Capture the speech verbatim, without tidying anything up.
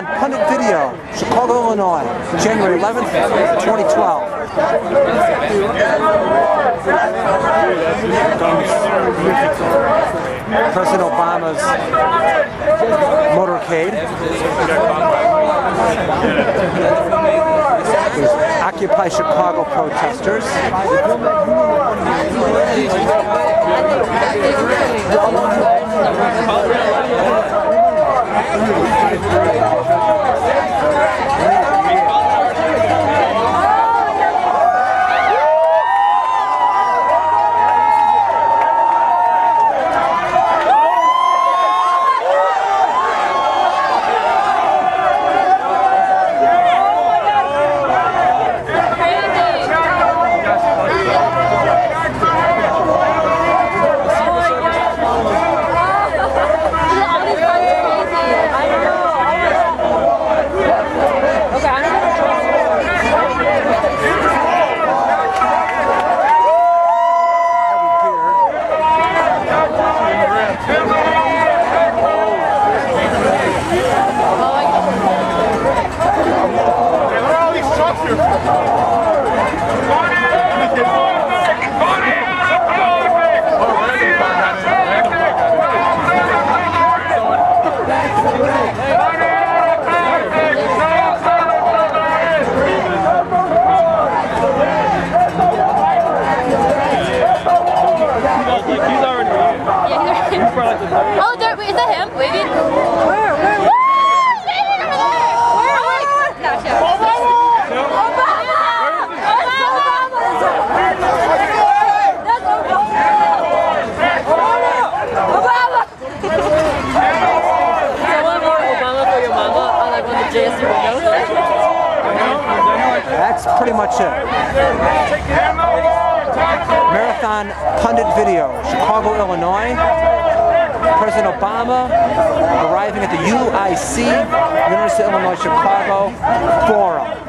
Marathon Pundit video, Chicago, Illinois, January eleventh, twenty twelve. President Obama's motorcade. There's Occupy Chicago protesters. Oh, there, wait, is that him? Waving? Where? Where? Where? Oh, waving over there! Where? Where? Gotcha. Gotcha. Obama! Obama! Obama! That's Obama! Obama! Is that one more Obama for your mama on like one of the J S U videos? That's pretty much it. Marathon Pundit video, Chicago, Illinois. President Obama arriving at the U I C, University of Illinois-Chicago Forum.